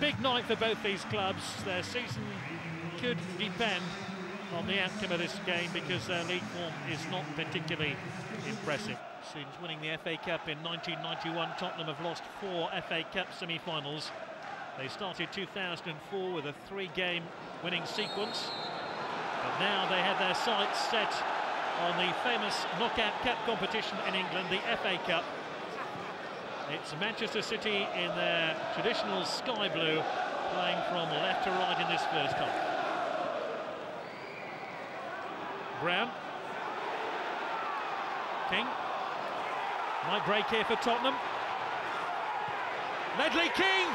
big night for both these clubs. Their season could depend on the outcome of this game because their league form is not particularly impressive. Since winning the FA Cup in 1991, Tottenham have lost 4 FA Cup semi-finals. They started 2004 with a 3-game winning sequence, but now they have their sights set on the famous knockout cup competition in England, the FA Cup. It's Manchester City in their traditional sky blue, playing from left to right in this first half. Brown. King. Might break here for Tottenham. Ledley King!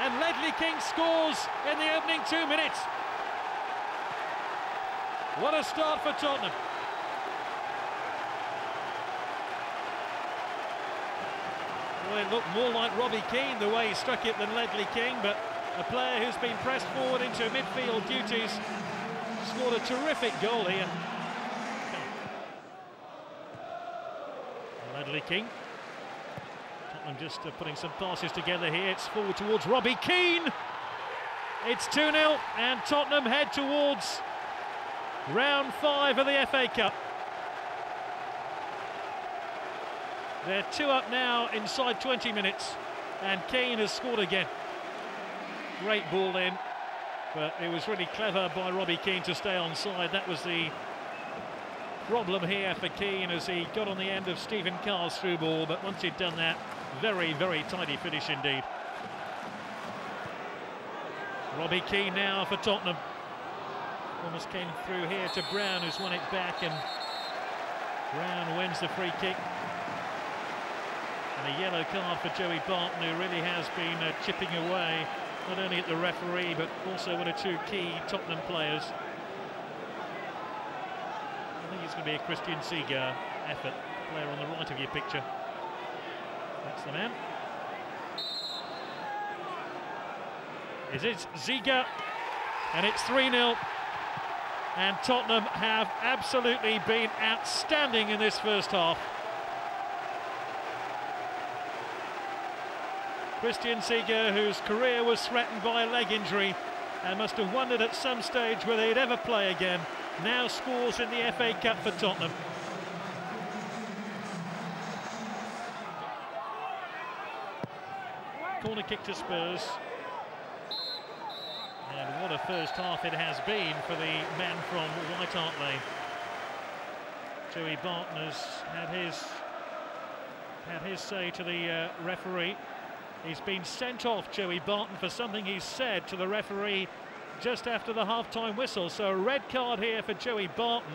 And Ledley King scores in the opening 2 minutes. What a start for Tottenham. Well, it looked more like Robbie Keane, the way he struck it, than Ledley King, but a player who's been pressed forward into midfield duties scored a terrific goal here. Ledley King. Tottenham just putting some passes together here. It's forward towards Robbie Keane. It's 2-0 and Tottenham head towards round 5 of the FA Cup. They're 2 up now inside 20 minutes, and Keane has scored again. Great ball in, but it was really clever by Robbie Keane to stay onside. That was the problem here for Keane as he got on the end of Stephen Carr's through ball, but once he'd done that, very, very tidy finish indeed. Robbie Keane now for Tottenham. Almost came through here to Brown, who's won it back, and Brown wins the free kick. And a yellow card for Joey Barton, who really has been chipping away, not only at the referee, but also one or two key Tottenham players. I think it's going to be a Christian Ziege effort, player on the right of your picture. That's the man. It is Ziege, and it's 3-0. And Tottenham have absolutely been outstanding in this first half. Christian Ziege, whose career was threatened by a leg injury and must have wondered at some stage whether he'd ever play again, now scores in the FA Cup for Tottenham. Corner kick to Spurs. And what a first half it has been for the man from White Hart Lane. Joey Barton has had his say to the referee. He's been sent off, Joey Barton, for something he said to the referee just after the half-time whistle. So a red card here for Joey Barton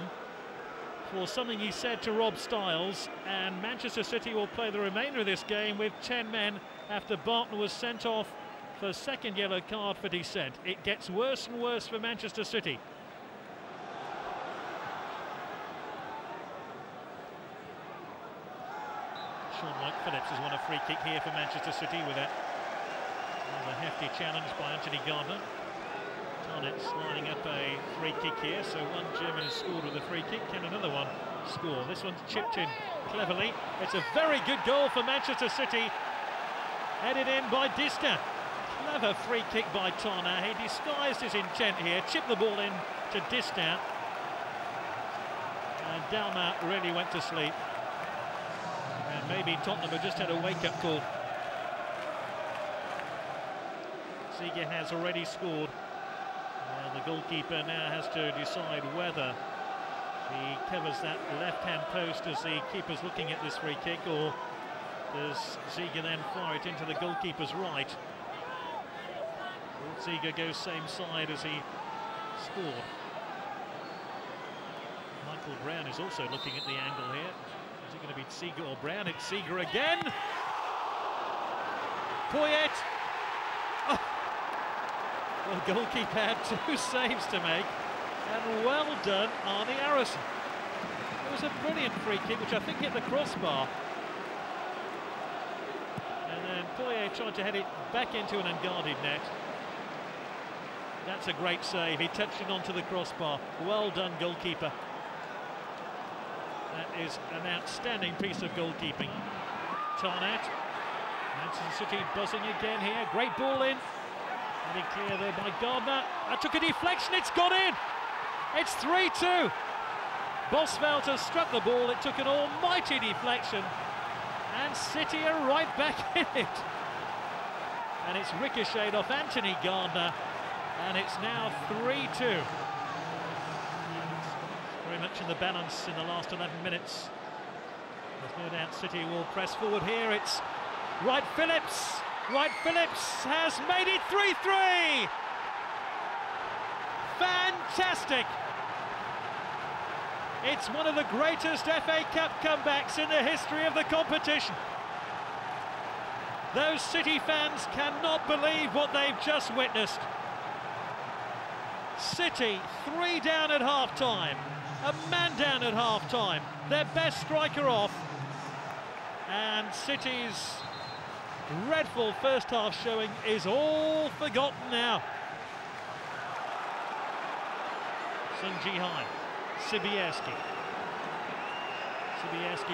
for something he said to Rob Styles. And Manchester City will play the remainder of this game with 10 men after Barton was sent off for second yellow card for dissent. It gets worse and worse for Manchester City. Sean McPhillips has won a free kick here for Manchester City with that. There's a hefty challenge by Anthony Gardner. Tarnett lining up a free kick here, so one German has scored with a free kick. Can another one score? This one's chipped in cleverly. It's a very good goal for Manchester City, headed in by Distin. Another free kick by Tarnett. He disguised his intent here, chipped the ball in to Distin, and Dalmat really went to sleep. And maybe Tottenham have just had a wake-up call. Ziege has already scored, and the goalkeeper now has to decide whether he covers that left-hand post as the keeper's looking at this free kick, or does Ziege then fire it into the goalkeeper's right. Ziege goes same side as he scored. Michael Brown is also looking at the angle here. Is it going to be Ziege or Brown? It's Ziege again. Poyet. Oh. Well, the goalkeeper had 2 saves to make. And well done, Arne Arason. It was a brilliant free kick, which I think hit the crossbar. And then Poyet tried to head it back into an unguarded net. That's a great save. He touched it onto the crossbar. Well done, goalkeeper. That is an outstanding piece of goalkeeping. Tarnett Manchester City buzzing again here. Great ball in. Really clear there by Gardner. That took a deflection. It's gone in. It's 3-2. Bosvelt has struck the ball. It took an almighty deflection. And City are right back in it. And it's ricocheted off Anthony Gardner. And it's now 3-2. Very much in the balance in the last 11 minutes. There's no doubt City will press forward here. It's Wright-Phillips. Wright-Phillips has made it 3-3. Fantastic. It's one of the greatest FA Cup comebacks in the history of the competition. Those City fans cannot believe what they've just witnessed. City 3 down at half-time, a man down at half-time, their best striker off, and City's dreadful first half showing is all forgotten now. Sun Jihai, Sibierski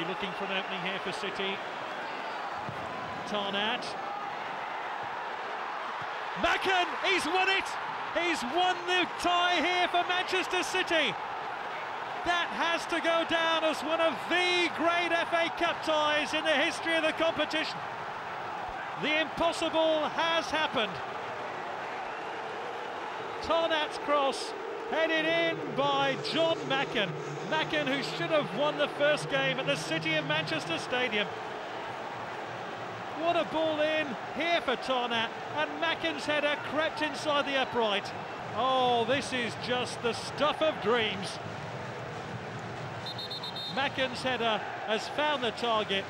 looking for an opening here for City. Tarnett. Macken, he's won it! He's won the tie here for Manchester City. That has to go down as one of the great FA Cup ties in the history of the competition. The impossible has happened. Tarnett's cross headed in by Jon Macken. Macken, who should have won the first game at the City of Manchester Stadium. What a ball in here for Tarnett, and Macken's header crept inside the upright. Oh, this is just the stuff of dreams. Macken's header has found the target,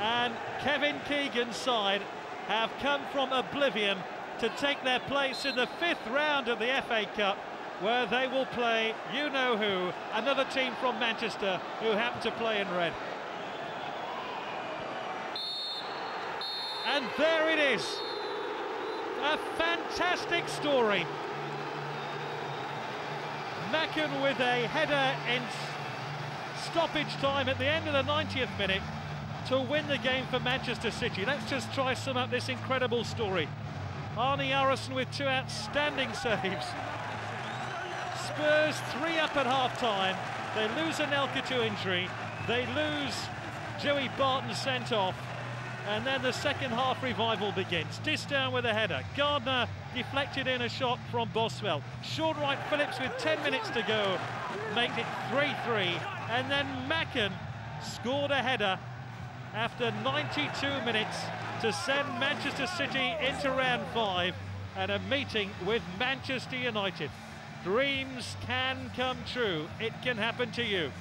and Kevin Keegan's side have come from oblivion to take their place in the 5th round of the FA Cup, where they will play you-know-who, another team from Manchester who happen to play in red. And there it is, a fantastic story. Macken with a header in stoppage time at the end of the 90th minute to win the game for Manchester City. Let's just try sum up this incredible story. Arne Arason with 2 outstanding saves. Spurs 3 up at half-time. They lose Anelka to injury. They lose Joey Barton sent off. And then the second half revival begins. Distin with a header. Gardner deflected in a shot from Boswell. Short Wright-Phillips with 10 minutes to go makes it 3-3. And then Macken scored a header after 92 minutes to send Manchester City into round 5 and a meeting with Manchester United. Dreams can come true. It can happen to you.